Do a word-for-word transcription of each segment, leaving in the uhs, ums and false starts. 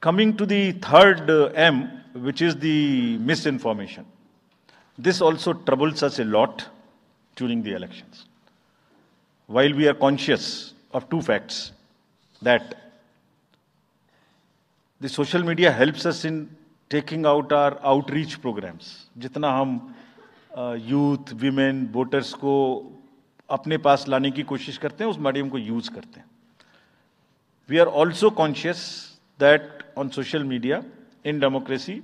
Coming to the third uh, M, which is the misinformation. This also troubles us a lot during the elections. While we are conscious of two facts, that the social media helps us in taking out our outreach programs. जितना हम youth, women, voters को अपने पास लाने की कोशिश करते हैं, उस मीडियम को यूज़ करते हैं. We are also conscious that on social media, in democracy,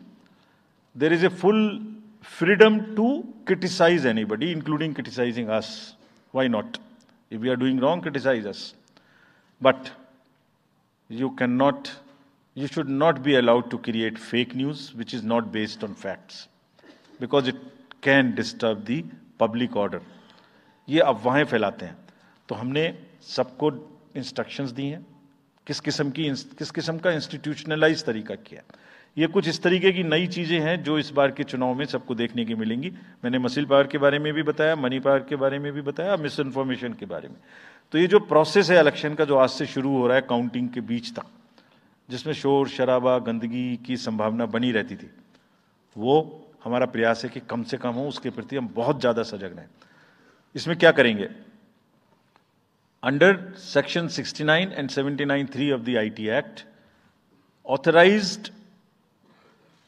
there is a full freedom to criticize anybody, including criticizing us. Why not? If we are doing wrong, criticize us. But you cannot, you should not be allowed to create fake news which is not based on facts, because it can disturb the public order. ये अफवाहें फैलाते हैं. तो हमने सबको instructions दी हैं, किस किस्म की किस किस्म का इंस्टीट्यूशनलाइज तरीका किया. ये कुछ इस तरीके की नई चीज़ें हैं जो इस बार के चुनाव में सबको देखने की मिलेंगी. मैंने मसल पावर के बारे में भी बताया, मनी पावर के बारे में भी बताया, मिस इन्फॉर्मेशन के बारे में. तो ये जो प्रोसेस है इलेक्शन का, जो आज से शुरू हो रहा है काउंटिंग के बीच तक, जिसमें शोर शराबा, गंदगी की संभावना बनी रहती थी, वो हमारा प्रयास है कि कम से कम हो. उसके प्रति हम बहुत ज़्यादा सजग रहें. इसमें क्या करेंगे? Under Section sixty-nine and seventy-nine point three of the I T Act, authorized,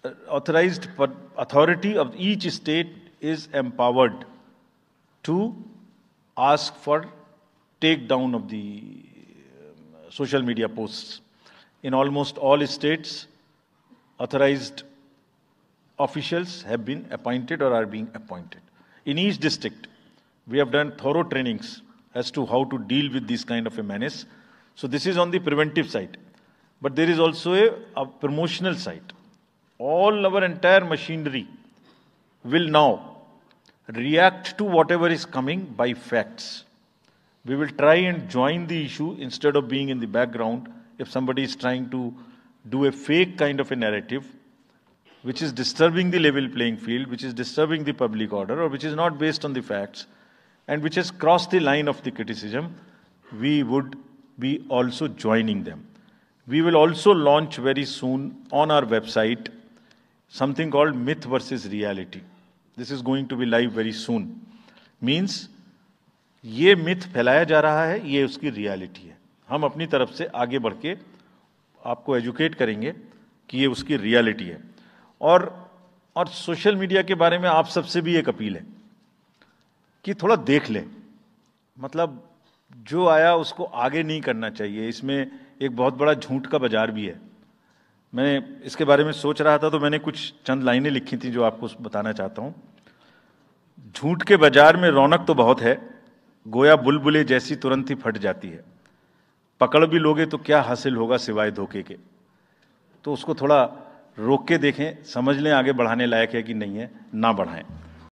uh, authorized authority of each state is empowered to ask for takedown of the uh, social media posts. In almost all states, authorized officials have been appointed or are being appointed. In each district, we have done thorough trainings as to how to deal with this kind of a menace. So this is on the preventive side. But there is also a, a promotional side. All our entire machinery will now react to whatever is coming by facts. We will try and join the issue instead of being in the background if somebody is trying to do a fake kind of a narrative which is disturbing the level playing field, which is disturbing the public order, or which is not based on the facts, and which has crossed the line of the criticism. We would be also joining them. We will also launch very soon on our website something called Myth versus Reality. This is going to be live very soon. Means, ये myth फैलाया जा रहा है, ये उसकी reality है. हम अपनी तरफ से आगे बढ़ के आपको educate करेंगे कि ये उसकी reality है. और और social media के बारे में आप सबसे भी एक अपील है कि थोड़ा देख लें. मतलब जो आया उसको आगे नहीं करना चाहिए. इसमें एक बहुत बड़ा झूठ का बाजार भी है. मैं इसके बारे में सोच रहा था तो मैंने कुछ चंद लाइनें लिखी थी जो आपको बताना चाहता हूँ. झूठ के बाजार में रौनक तो बहुत है, गोया बुलबुले जैसी तुरंत ही फट जाती है. पकड़ भी लोगे तो क्या हासिल होगा सिवाय धोखे के. तो उसको थोड़ा रोक के देखें, समझ लें आगे बढ़ाने लायक है कि नहीं है, ना बढ़ाएं.